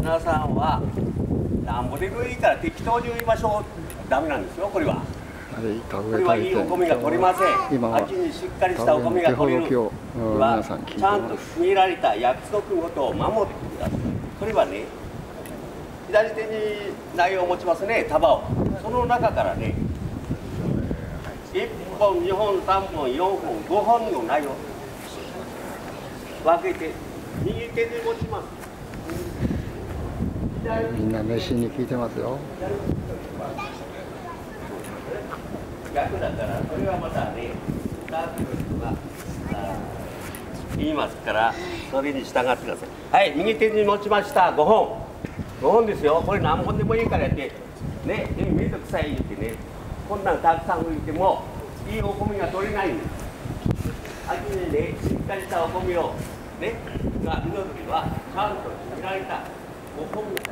皆さんはなんぼでもいいから適当に売りましょう。ダメなんですよ、これは。これはいいお米が取れません。秋にしっかりしたお米が取れる。ちゃんと決められた約束事を守ってください。これはね、左手に苗を持ちますね、束を。その中からね、1本、2本、3本、4本、5本の苗を分けて、右手で持ちます。みんな熱心に聞いてますよ。逆だから、それはまたね、言いますから、それに従ってください。はい、右手に持ちました、5本。5本ですよ、これ何本でもいいからやって、ね、めんどくさい言ってね、こんなんたくさん売っても、いいお米が取れないんです。秋にね、しっかりしたお米を、ね、が実る時は、ちゃんと決められたお米。